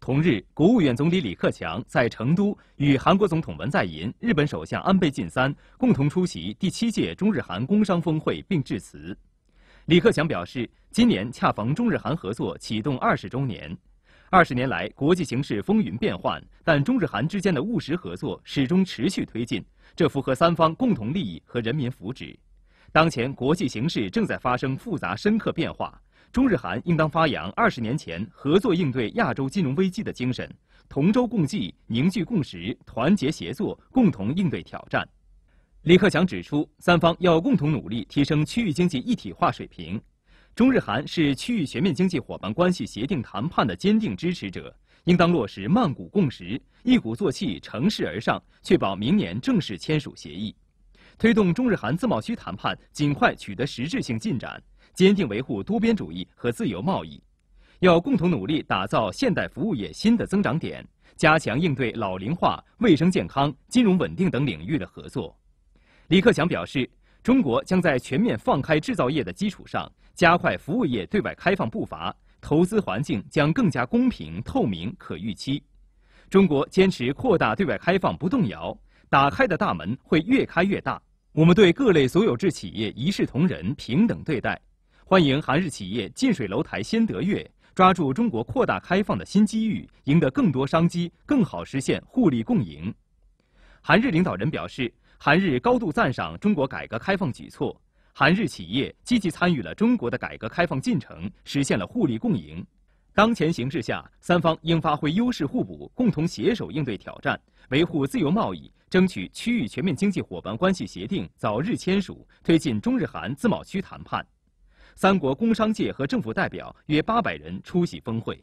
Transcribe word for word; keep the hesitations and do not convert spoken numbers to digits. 同日，国务院总理李克强在成都与韩国总统文在寅、日本首相安倍晋三共同出席第七届中日韩工商峰会并致辞。李克强表示，今年恰逢中日韩合作启动二十周年。二十年来，国际形势风云变幻，但中日韩之间的务实合作始终持续推进，这符合三方共同利益和人民福祉。当前国际形势正在发生复杂深刻变化。 中日韩应当发扬二十年前合作应对亚洲金融危机的精神，同舟共济、凝聚共识、团结协作，共同应对挑战。李克强指出，三方要共同努力提升区域经济一体化水平。中日韩是区域全面经济伙伴关系协定谈判的坚定支持者，应当落实曼谷共识，一鼓作气、乘势而上，确保明年正式签署协议，推动中日韩自贸区谈判尽快取得实质性进展。 坚定维护多边主义和自由贸易，要共同努力打造现代服务业新的增长点，加强应对老龄化、卫生健康、金融稳定等领域的合作。李克强表示，中国将在全面放开制造业的基础上，加快服务业对外开放步伐，投资环境将更加公平、透明、可预期。中国坚持扩大对外开放不动摇，打开的大门会越开越大。我们对各类所有制企业一视同仁、平等对待。 欢迎韩日企业近水楼台先得月，抓住中国扩大开放的新机遇，赢得更多商机，更好实现互利共赢。韩日领导人表示，韩日高度赞赏中国改革开放举措，韩日企业积极参与了中国的改革开放进程，实现了互利共赢。当前形势下，三方应发挥优势互补，共同携手应对挑战，维护自由贸易，争取区域全面经济伙伴关系协定早日签署，推进中日韩自贸区谈判。 三国工商界和政府代表约八百人出席峰会。